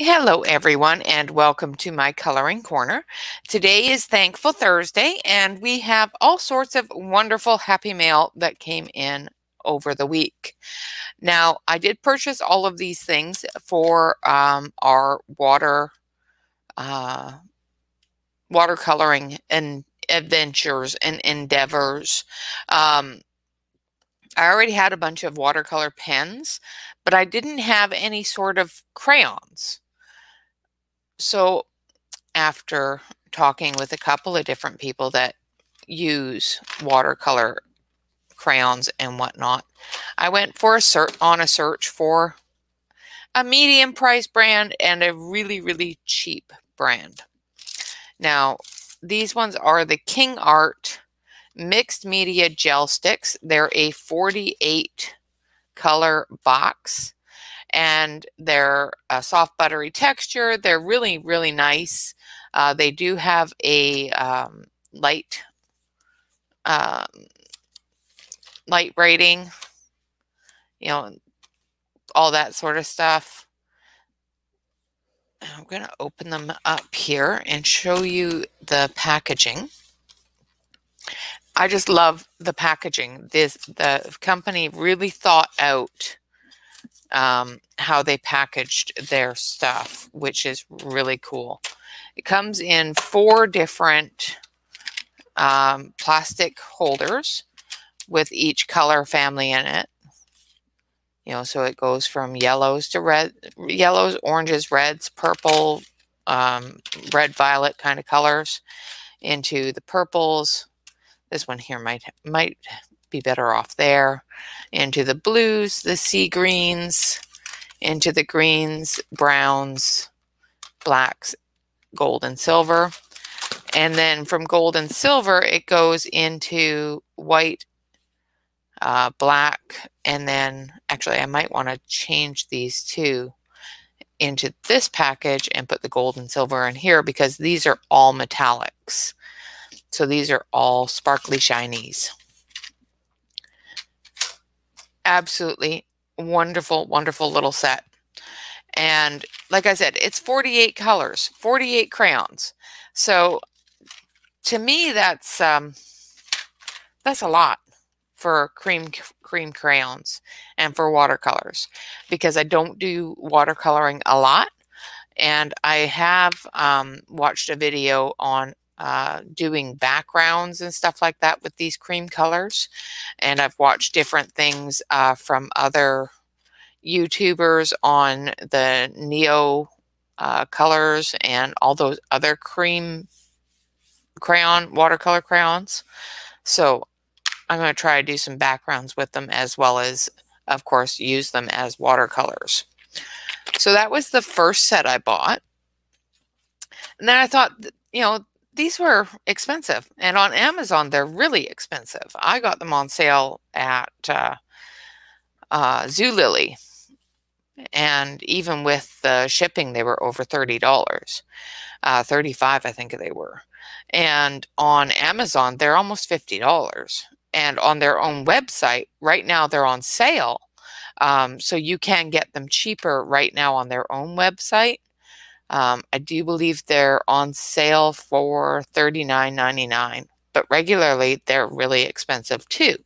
Hello everyone and welcome to my coloring corner. Today is Thankful Thursday and we have all sorts of wonderful happy mail that came in over the week. Now I did purchase all of these things for our watercoloring and adventures and endeavors. I already had a bunch of watercolor pens, but I didn't have any sort of crayons. So after talking with a couple of different people that use watercolor crayons and whatnot, I went for a search for a medium price brand and a really, really cheap brand. Now, these ones are the King Art Mixed Media Gel Sticks. They're a 48 color box and they're a soft buttery texture. They're really, really nice. They do have a light rating, you know, all that sort of stuff. I'm going to open them up here and show you the packaging. I just love the packaging. The company really thought out how they packaged their stuff, which is really cool. It comes in 4 different plastic holders with each color family in it. You know, so it goes from yellows to red, yellows, oranges, reds, purple, red, violet kind of colors into the purples. This one here might be better off there. Into the blues, the sea greens, into the greens, browns, blacks, gold and silver. And then from gold and silver, it goes into white, black, and then actually I might want to change these two into this package and put the gold and silver in here because these are all metallics. So these are all sparkly shinies. Absolutely wonderful, wonderful little set. And like I said, it's 48 colors, 48 crayons. So to me, that's a lot for cream crayons and for watercolors because I don't do watercoloring a lot. And I have watched a video on doing backgrounds and stuff like that with these cream colors. And I've watched different things from other YouTubers on the Neo colors and all those other cream crayon, watercolor crayons. So I'm going to try to do some backgrounds with them as well as, of course, use them as watercolors. So that was the first set I bought. And then I thought, you know, these were expensive, and on Amazon, they're really expensive. I got them on sale at Zulily, and even with the shipping, they were over $30, $35, I think they were. And on Amazon, they're almost $50, and on their own website, right now, they're on sale, so you can get them cheaper right now on their own website. I do believe they're on sale for $39.99, but regularly they're really expensive too.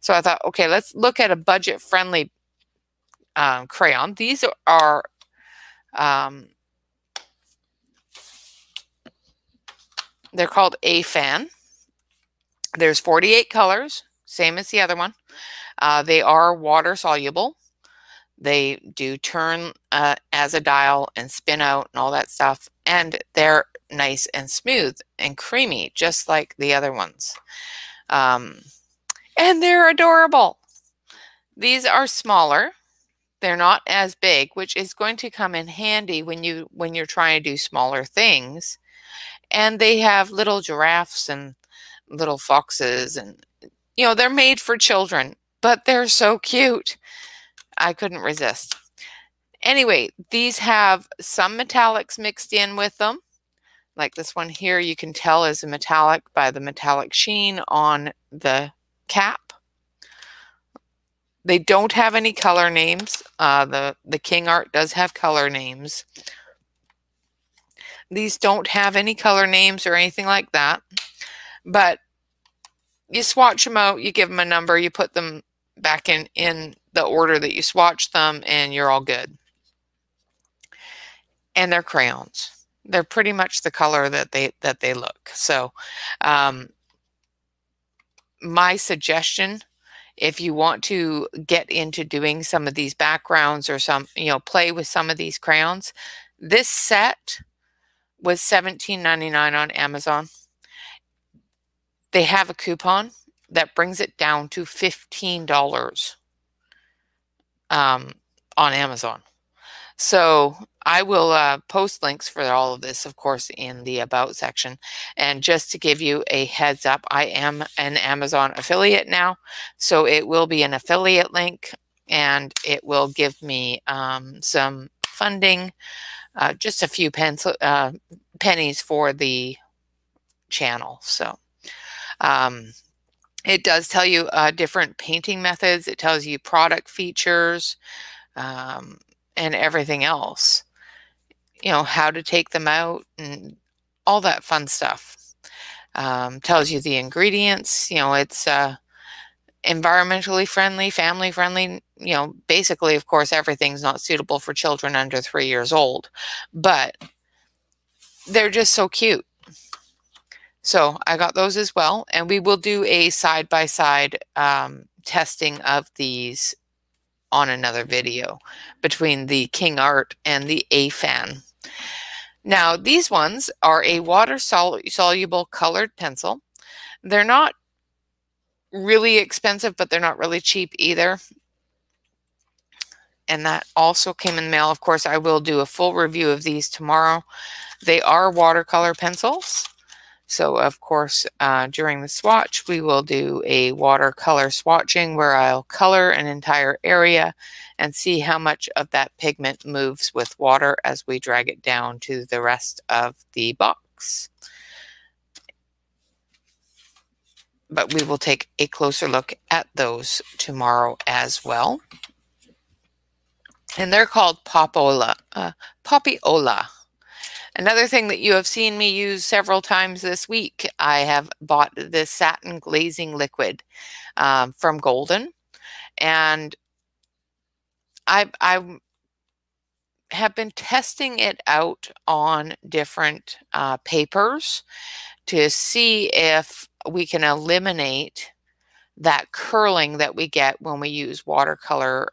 So I thought, okay, let's look at a budget-friendly crayon. These are they're called AFAN. There's 48 colors, same as the other one. They are water-soluble. They do turn as a dial and spin out and all that stuff. And they're nice and smooth and creamy, just like the other ones. And they're adorable. These are smaller. They're not as big, which is going to come in handy when you're trying to do smaller things. And they have little giraffes and little foxes. And, you know, they're made for children, but they're so cute. I couldn't resist. Anyway, these have some metallics mixed in with them. Like this one here, you can tell is a metallic by the metallic sheen on the cap. They don't have any color names. The King Art does have color names. These don't have any color names or anything like that. But you swatch them out, you give them a number, you put them back in the order that you swatch them, and you're all good. And they're crayons. They're pretty much the color that they look. So my suggestion, if you want to get into doing some of these backgrounds or some, you know, play with some of these crayons, this set was $17.99 on Amazon. They have a coupon that brings it down to $15 on Amazon. So I will post links for all of this, of course, in the About section. And just to give you a heads up, I am an Amazon affiliate now. So it will be an affiliate link, and it will give me some funding, just a few pennies for the channel. So it does tell you different painting methods. It tells you product features, and everything else, you know, how to take them out and all that fun stuff. Tells you the ingredients, you know, it's environmentally friendly, family friendly, you know, basically, of course, everything's not suitable for children under 3 years old, but they're just so cute. So I got those as well, and we will do a side-by-side testing of these on another video between the King Art and the AFAN. Now, these ones are a water soluble colored pencil. They're not really expensive, but they're not really cheap either. And that also came in the mail. Of course, I will do a full review of these tomorrow. They are watercolor pencils. So, of course, during the swatch, we will do a watercolor swatching where I'll color an entire area and see how much of that pigment moves with water as we drag it down to the rest of the box. But we will take a closer look at those tomorrow as well. And they're called Popyola. Popyola. Another thing that you have seen me use several times this week, I have bought this satin glazing liquid from Golden, and I have been testing it out on different papers to see if we can eliminate that curling that we get when we use watercolor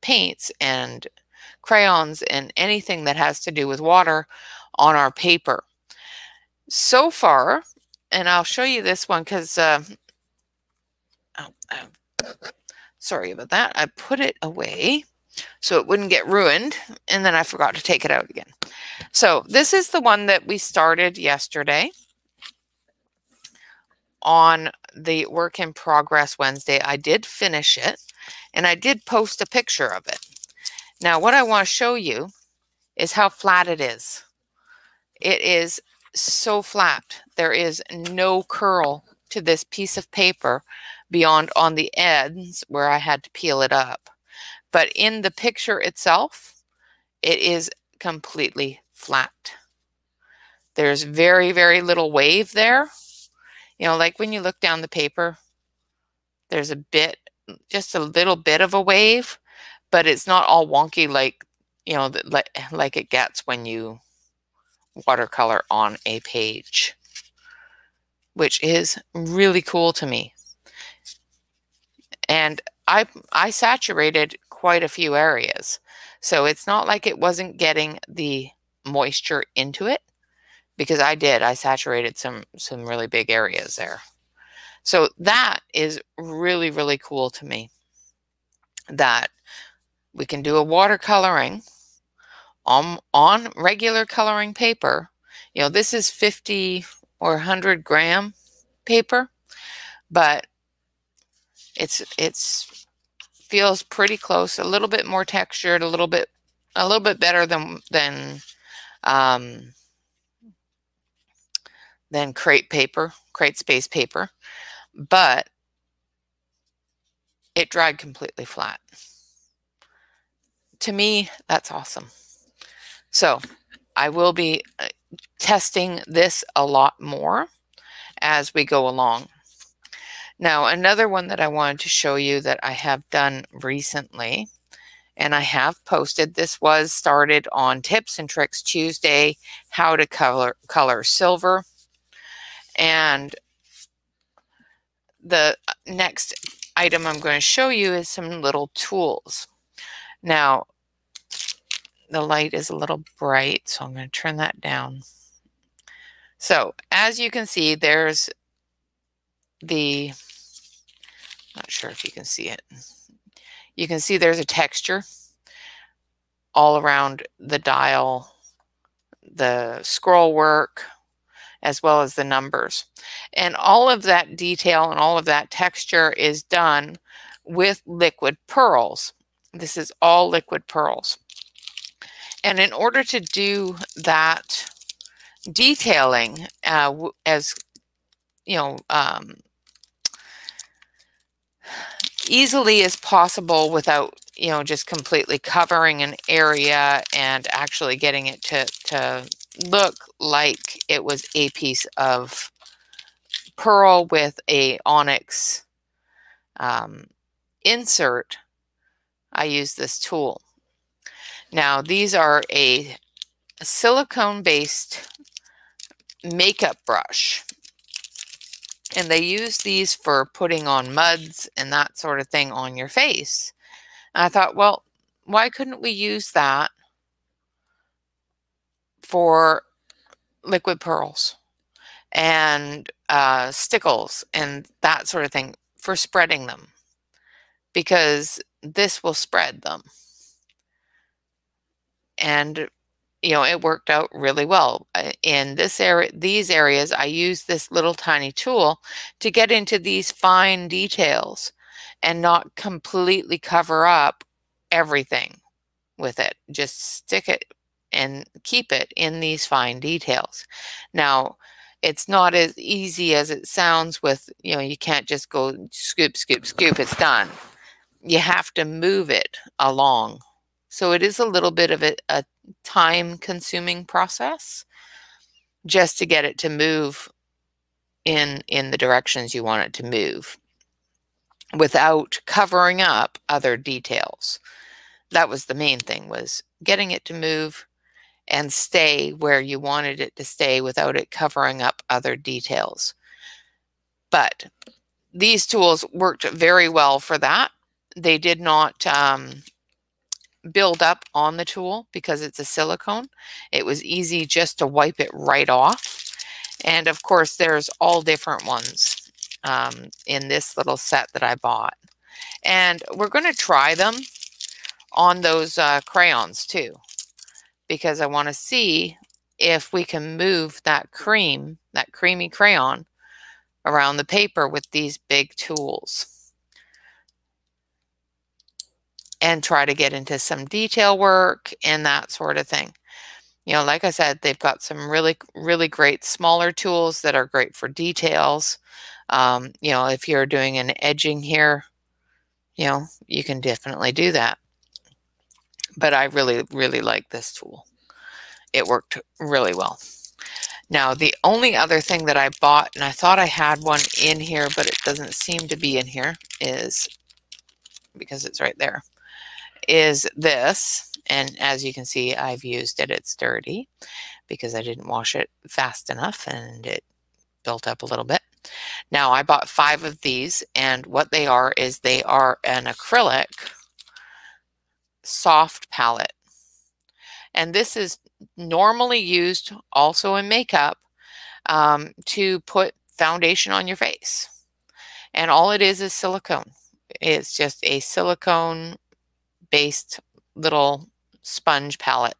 paints and crayons and anything that has to do with water on our paper. So far, and I'll show you this one because, sorry about that. I put it away so it wouldn't get ruined, and then I forgot to take it out again. So this is the one that we started yesterday on the Work in Progress Wednesday. I did finish it, and I did post a picture of it. Now, what I want to show you is how flat it is. It is so flat. There is no curl to this piece of paper beyond on the ends where I had to peel it up. But in the picture itself, it is completely flat. There's very, very little wave there. You know, like when you look down the paper, there's a bit, just a little bit of a wave. But it's not all wonky like, you know, like it gets when you watercolor on a page, which is really cool to me. And I saturated quite a few areas. So it's not like it wasn't getting the moisture into it, because I did. I saturated some really big areas there. So that is really, really cool to me, that we can do a watercoloring on regular coloring paper. You know, this is 50 or 100 gram paper, but it's feels pretty close, a little bit more textured, a little bit better than crate paper, crate space paper, but it dried completely flat. To me, that's awesome. So I will be testing this a lot more as we go along. Now, another one that I wanted to show you that I have done recently, and I have posted, this was started on Tips and Tricks Tuesday, how to color silver. And the next item I'm going to show you is some little tools. Now, the light is a little bright, so I'm going to turn that down. So as you can see, there's the, not sure if you can see it. You can see there's a texture all around the dial, the scroll work, as well as the numbers. And all of that detail and all of that texture is done with liquid pearls. This is all liquid pearls. And in order to do that detailing, as you know, easily as possible without, you know, just completely covering an area and actually getting it to look like it was a piece of pearl with a onyx insert, I use this tool. Now, these are a silicone-based makeup brush. And they use these for putting on muds and that sort of thing on your face. And I thought, well, why couldn't we use that for liquid pearls and stickles and that sort of thing for spreading them? Because this will spread them. And, you know, it worked out really well. In this area, these areas, I use this little tiny tool to get into these fine details and not completely cover up everything with it. Just stick it and keep it in these fine details. Now, it's not as easy as it sounds with, you know, you can't just go scoop, scoop, scoop, it's done. You have to move it along. So it is a little bit of a time-consuming process just to get it to move in the directions you want it to move without covering up other details. That was the main thing, was getting it to move and stay where you wanted it to stay without it covering up other details. But these tools worked very well for that. They did not build up on the tool because it's a silicone. It was easy just to wipe it right off. And of course, there's all different ones in this little set that I bought. And we're going to try them on those crayons too, because I want to see if we can move that cream, that creamy crayon, around the paper with these big tools and try to get into some detail work and that sort of thing. You know, like I said, they've got some really, really great smaller tools that are great for details. You know, if you're doing an edging here, you know, you can definitely do that. But I really, really like this tool. It worked really well. Now, the only other thing that I bought, and I thought I had one in here, but it doesn't seem to be in here, is, because it's right there, is this. And as you can see, I've used it. It's dirty because I didn't wash it fast enough and it built up a little bit. Now, I bought 5 of these, and what they are is they are an acrylic soft palette. And this is normally used also in makeup to put foundation on your face. And all it is silicone. It's just a silicone based little sponge palette.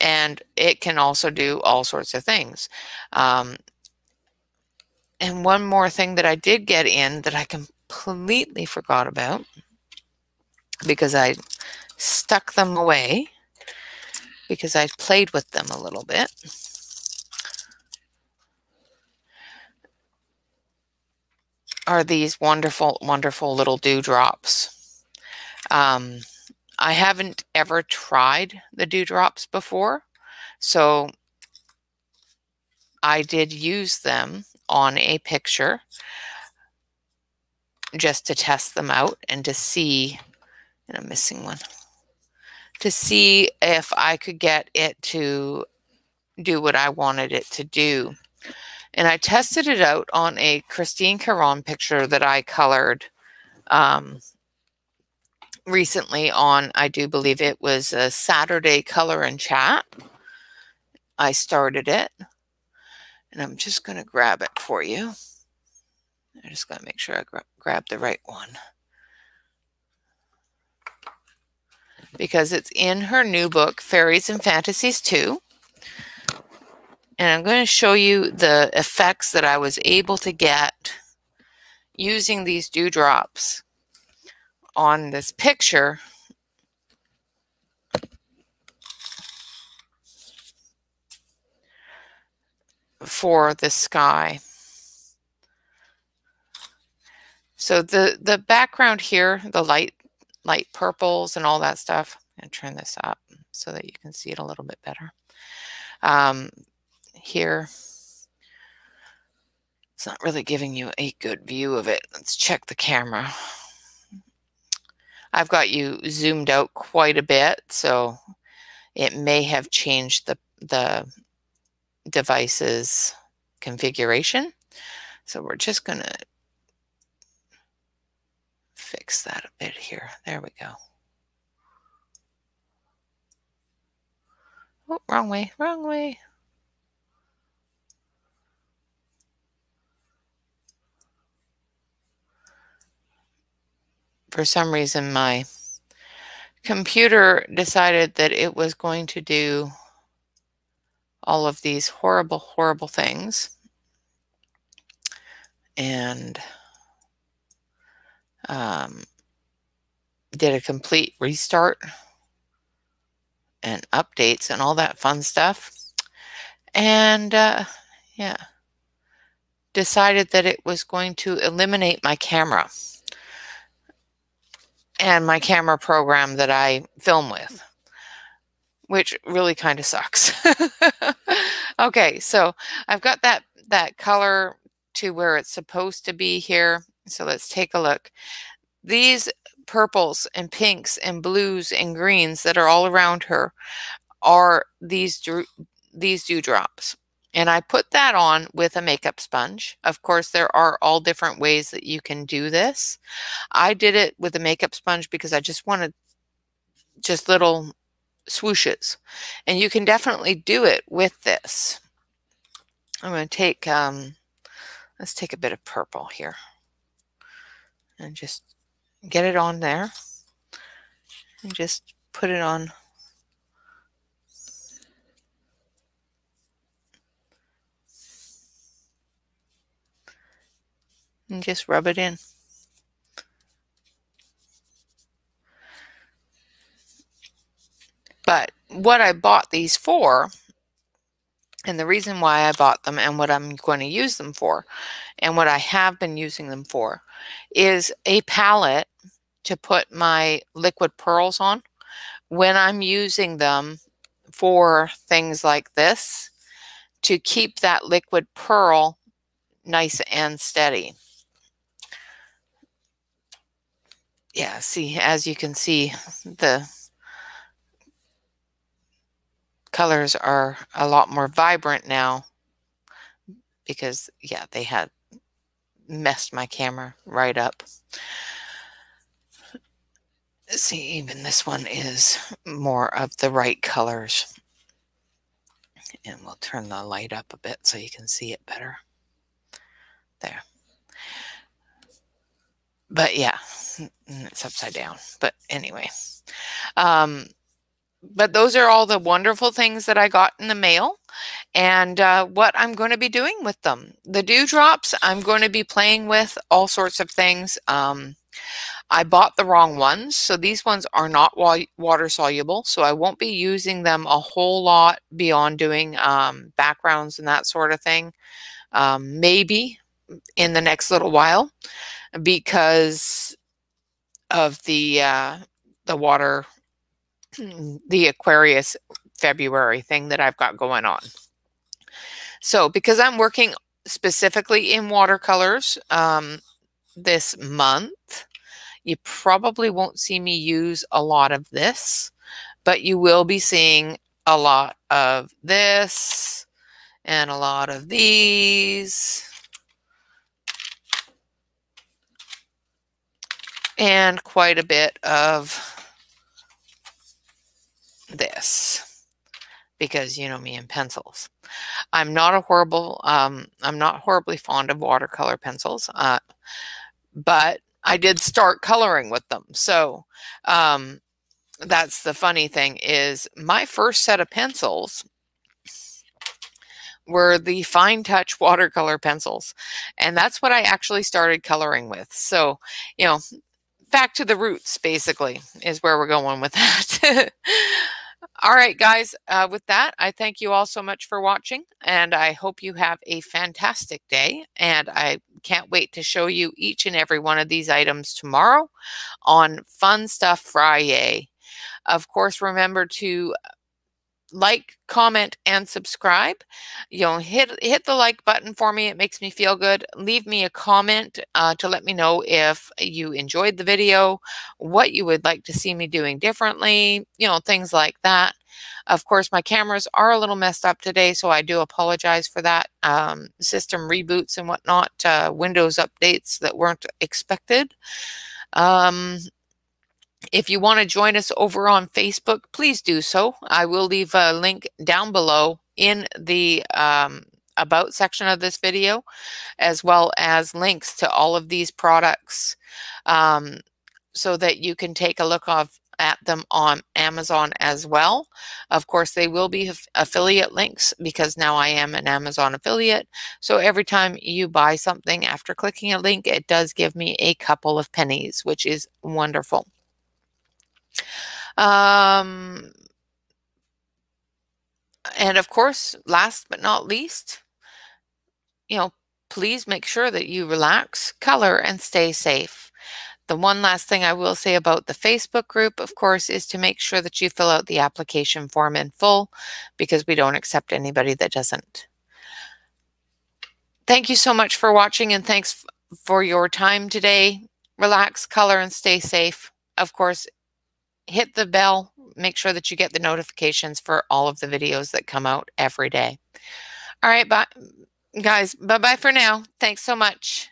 And it can also do all sorts of things. And one more thing that I did get in that I completely forgot about because I stuck them away because I played with them a little bit, are these wonderful, wonderful little dewdrops. I haven't ever tried the dewdrops before, so I did use them on a picture just to test them out and to see, and I'm missing one, to see if I could get it to do what I wanted it to do. And I tested it out on a Christine Caron picture that I colored recently on, I do believe it was a Saturday color and chat. I started it, and I'm just going to grab it for you. I just got to make sure I grab the right one, because it's in her new book, Fairies and Fantasies 2. And I'm going to show you the effects that I was able to get using these dewdrops on this picture. For the sky. So the background here, the light purples and all that stuff. I'm going to turn this up so that you can see it a little bit better. Here, it's not really giving you a good view of it. Let's check the camera. I've got you zoomed out quite a bit, so it may have changed the device's configuration. So we're just going to fix that a bit here. There we go. Oh, wrong way, wrong way. For some reason, my computer decided that it was going to do all of these horrible, horrible things. And did a complete restart and updates and all that fun stuff. And yeah, decided that it was going to eliminate my camera and my camera program that I film with, which really kind of sucks. Okay, so I've got that color to where it's supposed to be here. So let's take a look. These purples and pinks and blues and greens that are all around her are these dewdrops. And I put that on with a makeup sponge. Of course, there are all different ways that you can do this. I did it with a makeup sponge because I just wanted just little swooshes. And you can definitely do it with this. I'm going to take, let's take a bit of purple here. And just get it on there and just put it on. And just rub it in. But what I bought these for, and the reason why I bought them and what I'm going to use them for, and what I have been using them for, is a palette to put my liquid pearls on when I'm using them for things like this, to keep that liquid pearl nice and steady. Yeah, see, as you can see, the colors are a lot more vibrant now because, yeah, they had messed my camera right up. See, even this one is more of the right colors. And we'll turn the light up a bit so you can see it better. There. But yeah, it's upside down. But anyway, but those are all the wonderful things that I got in the mail, and what I'm going to be doing with them. The dewdrops, I'm going to be playing with all sorts of things. I bought the wrong ones, so these ones are not water soluble, so I won't be using them a whole lot beyond doing backgrounds and that sort of thing. Maybe in the next little while because of the water, the Aquarius February thing that I've got going on. So because I'm working specifically in watercolors this month, you probably won't see me use a lot of this, but you will be seeing a lot of this and a lot of these and quite a bit of this because you know me and pencils. I'm not a horrible, I'm not horribly fond of watercolor pencils, but I did start coloring with them. So that's the funny thing is my first set of pencils were the Fine Touch watercolor pencils. And that's what I actually started coloring with. So, you know, back to the roots basically is where we're going with that. All right, guys, with that, I thank you all so much for watching, and I hope you have a fantastic day, and I can't wait to show you each and every one of these items tomorrow on Fun Stuff Friday. Of course, remember to like, comment, and subscribe. You know, hit the like button for me. It makes me feel good. Leave me a comment to let me know if you enjoyed the video, what you would like to see me doing differently, you know, things like that. Of course, my cameras are a little messed up today, so I do apologize for that. System reboots and whatnot, Windows updates that weren't expected. If you want to join us over on Facebook, please do so. I will leave a link down below in the About section of this video, as well as links to all of these products so that you can take a look at them on Amazon as well. Of course, they will be affiliate links because now I am an Amazon affiliate. So every time you buy something after clicking a link, it does give me a couple of pennies, which is wonderful. And of course, last but not least, you know, please make sure that you relax, color, and stay safe. The one last thing I will say about the Facebook group, of course, is to make sure that you fill out the application form in full because we don't accept anybody that doesn't. Thank you so much for watching, and thanks for your time today. Relax, color, and stay safe. Of course, hit the bell, make sure that you get the notifications for all of the videos that come out every day. All right, bye, guys. Bye-bye for now. Thanks so much.